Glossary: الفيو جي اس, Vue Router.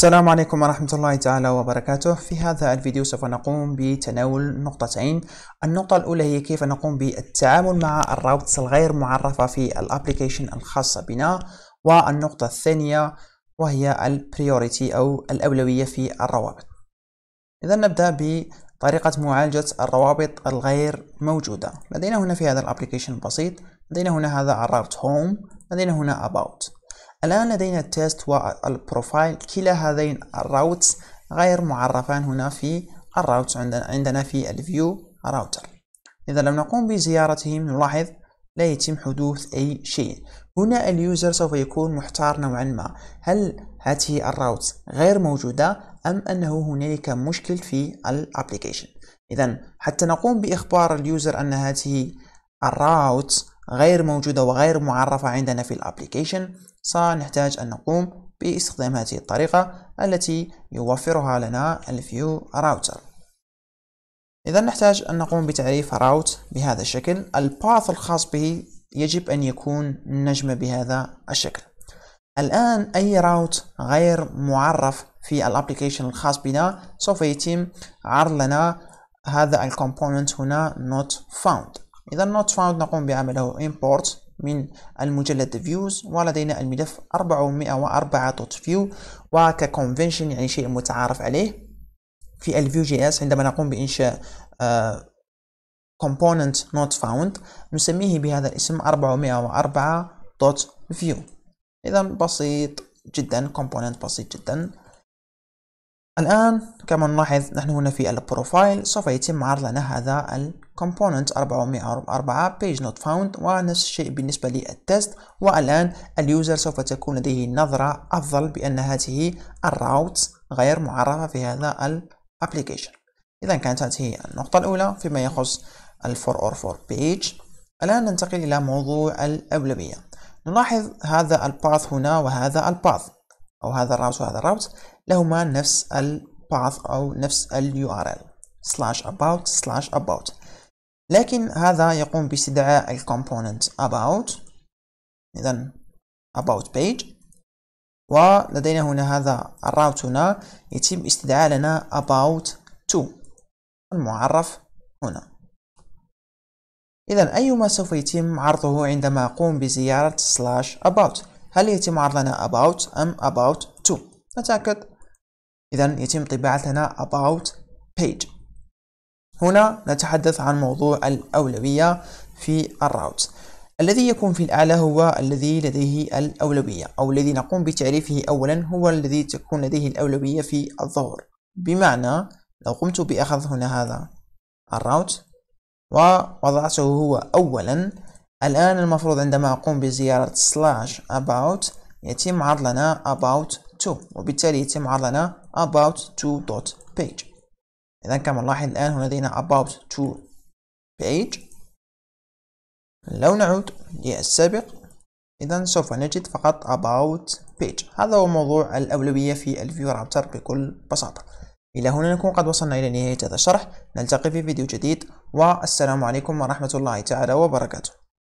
السلام عليكم ورحمة الله تعالى وبركاته. في هذا الفيديو سوف نقوم بتناول نقطتين. النقطة الأولى هي كيف نقوم بالتعامل مع الراوترز الغير معرفة في الابليكيشن الخاصة بنا، والنقطة الثانية وهي البريوريتي أو الأولوية في الروابط. إذا نبدأ بطريقة معالجة الروابط الغير موجودة. لدينا هنا في هذا الابليكيشن البسيط، لدينا هنا هذا الراوت هوم، لدينا هنا about. الآن لدينا التيست والبروفايل، كلا هذين الراوتس غير معرفان هنا في الراوتس عندنا في الفيو راوتر. إذا لم نقوم بزيارتهم نلاحظ لا يتم حدوث أي شيء. هنا اليوزر سوف يكون محتار نوعا ما، هل هذه الراوتس غير موجودة أم أنه هنالك مشكل في الابليكيشن. إذا حتى نقوم بإخبار اليوزر أن هذه الراوتس غير موجودة وغير معرفة عندنا في الابليكيشن، سنحتاج أن نقوم باستخدام هذه الطريقة التي يوفرها لنا الفيو راوتر. إذا نحتاج أن نقوم بتعريف راوت بهذا الشكل. الباث الخاص به يجب أن يكون نجمة بهذا الشكل. الآن أي راوت غير معرف في الابليكيشن الخاص بنا سوف يتم عرض لنا هذا الكومبوننت هنا not found. إذا not found نقوم بعمله import من المجلد views، ولدينا الملف 404.view. وكconvention يعني شيء متعارف عليه في الفيو جي اس، عندما نقوم بإنشاء component not found نسميه بهذا الاسم 404.view. إذا بسيط جدا، component بسيط جدا. الآن كما نلاحظ نحن هنا في البروفايل سوف يتم عرض لنا هذا الكومبوننت 404 page not found، ونفس الشيء بالنسبة للتست. والآن اليوزر سوف تكون لديه نظرة أفضل بأن هذه الراوت غير معرفة في هذا الابليكيشن. إذا كانت هذه النقطة الأولى فيما يخص ال 404 page. الآن ننتقل إلى موضوع الأولوية. نلاحظ هذا الباث هنا وهذا الباث، أو هذا الراوت وهذا الراوت، لهما نفس الباث أو نفس الURL /about/about، لكن هذا يقوم باستدعاء الكومبوننت about. إذا about page، ولدينا هنا هذا الراوت هنا يتم استدعاء لنا about to المعرف هنا. إذا أيما سوف يتم عرضه عندما أقوم بزيارة /about؟ هل يتم عرض لنا about أم about to؟ نتأكد. إذا يتم طباعة لنا about page. هنا نتحدث عن موضوع الأولوية في الراوت. الذي يكون في الأعلى هو الذي لديه الأولوية، أو الذي نقوم بتعريفه أولا هو الذي تكون لديه الأولوية في الظهور. بمعنى لو قمت بأخذ هنا هذا الراوت ووضعته هو أولا، الآن المفروض عندما أقوم بزيارة /about يتم عرض لنا about to، وبالتالي يتم عرض لنا about to.page. إذا كما نلاحظ الآن هنا لدينا about to page. لو نعود للسابق إذا سوف نجد فقط about page. هذا هو موضوع الأولوية في الفيو راوتر بكل بساطة. إلى هنا نكون قد وصلنا إلى نهاية هذا الشرح. نلتقي في فيديو جديد، والسلام عليكم ورحمة الله تعالى وبركاته.